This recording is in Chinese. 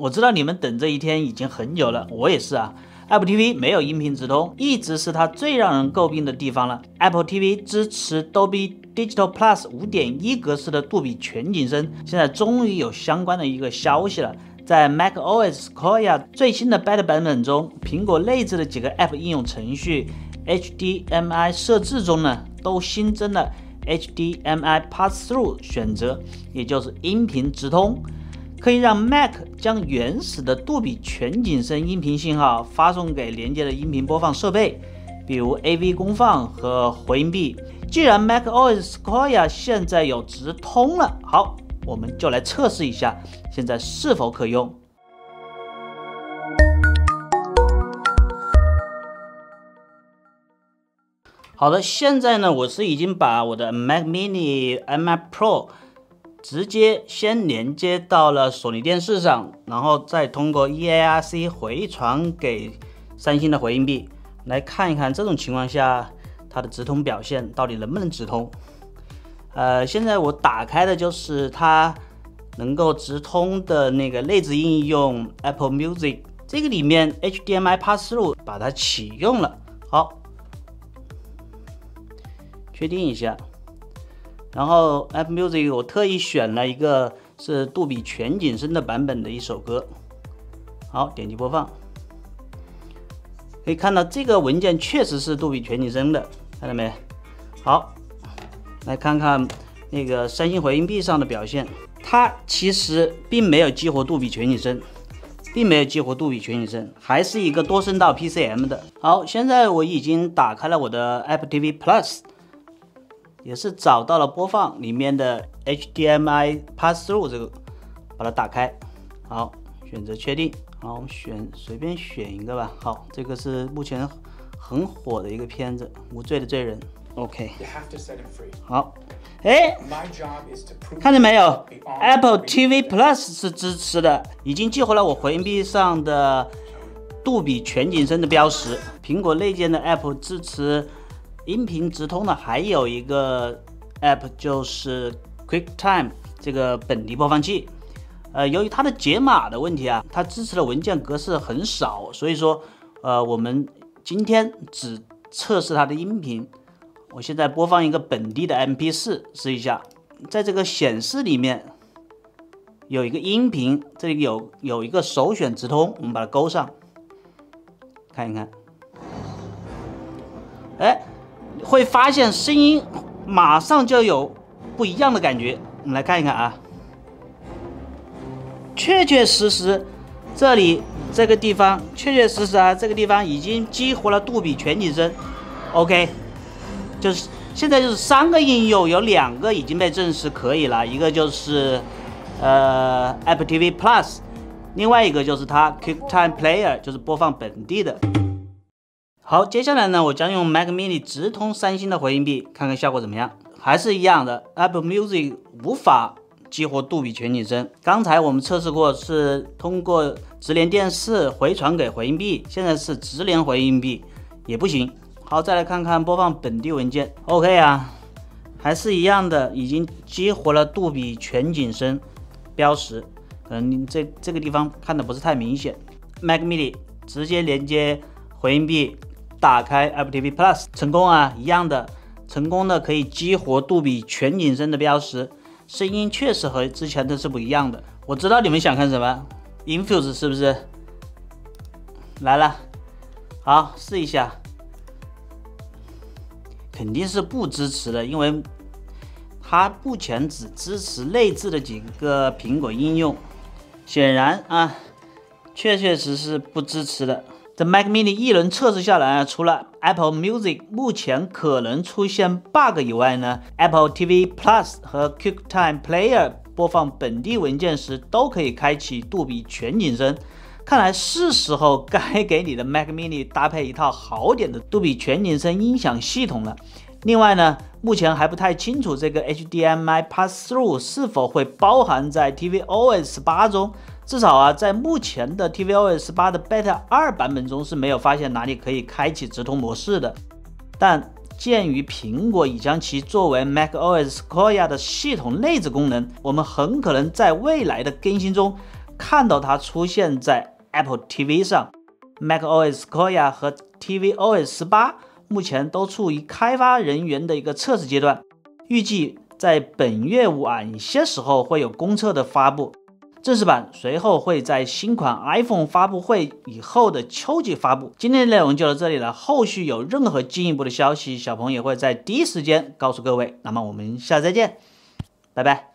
我知道你们等这一天已经很久了，我也是啊。 Apple TV 没有音频直通，一直是它最让人诟病的地方了。Apple TV 支持 Dolby Digital Plus 5.1 格式的杜比全景声，现在终于有相关的一个消息了。在 macOS Sequoia 最新的 Beta 版本中，苹果内置的几个 App 应用程序 HDMI 设置中呢，都新增了 HDMI Pass-through 选择，也就是音频直通。 可以让 Mac 将原始的杜比全景声音频信号发送给连接的音频播放设备，比如 AV 功放和回音壁。既然 macOS Sequoia 现在有直通了，好，我们就来测试一下，现在是否可用。好的，现在呢，我是已经把我的 Mac Mini、Mac Pro 直接先连接到了索尼电视上，然后再通过 eARC 回传给三星的回音壁，来看一看这种情况下它的直通表现到底能不能直通。现在我打开的就是它能够直通的那个内置应用 Apple Music， 这个里面 HDMI Pass-through 把它启用了。好，确定一下。 然后 Apple Music 我特意选了一个是杜比全景声的版本的一首歌，好，点击播放，可以看到这个文件确实是杜比全景声的，看到没？好，来看看那个三星回音壁上的表现，它其实并没有激活杜比全景声，还是一个多声道 PCM 的。好，现在我已经打开了我的 Apple TV Plus。 也是找到了播放里面的 HDMI Pass-through 这个，把它打开。好，选择确定。好，我们随便选一个吧。好，这个是目前很火的一个片子，《无罪的罪人》。OK。好，哎，看见没有 ？Apple TV Plus 是支持的，已经激活了我回音壁上的杜比全景声的标识。苹果内建的 App 支持。 音频直通的还有一个 App 就是 QuickTime 这个本地播放器，由于它的解码的问题啊，它支持的文件格式很少，所以说，我们今天只测试它的音频。我现在播放一个本地的 MP4 试一下，在这个显示里面有一个音频，这里有一个首选直通，我们把它勾上，看一看，哎。 会发现声音马上就有不一样的感觉，我们来看一看啊，确确实实这个地方已经激活了杜比全景声 ，OK， 就是现在就是三个应用有两个已经被证实可以了，一个就是Apple TV Plus， 另外一个就是它 QuickTime Player， 就是播放本地的。 好，接下来呢，我将用 Mac Mini 直通三星的回音壁，看看效果怎么样。还是一样的 ，Apple Music 无法激活杜比全景声。刚才我们测试过，是通过直连电视回传给回音壁，现在是直连回音壁也不行。好，再来看看播放本地文件 ，OK 啊，还是一样的，已经激活了杜比全景声标识。嗯，这个地方看的不是太明显。Mac Mini 直接连接回音壁。 打开 Apple TV Plus 成功啊，一样的，成功的可以激活杜比全景声的标识，声音确实和之前的是不一样的。我知道你们想看什么 ，Infuse 是不是？来了，好试一下，肯定是不支持的，因为它目前只支持内置的几个苹果应用，显然啊，确实是不支持的。 这 Mac Mini 一轮测试下来啊，除了 Apple Music 目前可能出现 bug 以外呢 ，Apple TV Plus 和 QuickTime Player 播放本地文件时都可以开启杜比全景声。看来是时候该给你的 Mac Mini 搭配一套好点的杜比全景声音响系统了。另外呢，目前还不太清楚这个 HDMI Pass-through 是否会包含在 tvOS 8中。 至少啊，在目前的 tvOS 8的 Beta 2版本中是没有发现哪里可以开启直通模式的。但鉴于苹果已将其作为 macOS Sequoia 的系统内置功能，我们很可能在未来的更新中看到它出现在 Apple TV 上。macOS Sequoia 和 tvOS 18目前都处于开发人员的一个测试阶段，预计在本月晚些时候会有公测的发布，正式版随后会在新款 iPhone 发布会以后的秋季发布。今天的内容就到这里了，后续有任何进一步的消息，小鹏也会在第一时间告诉各位。那么我们下次再见，拜拜。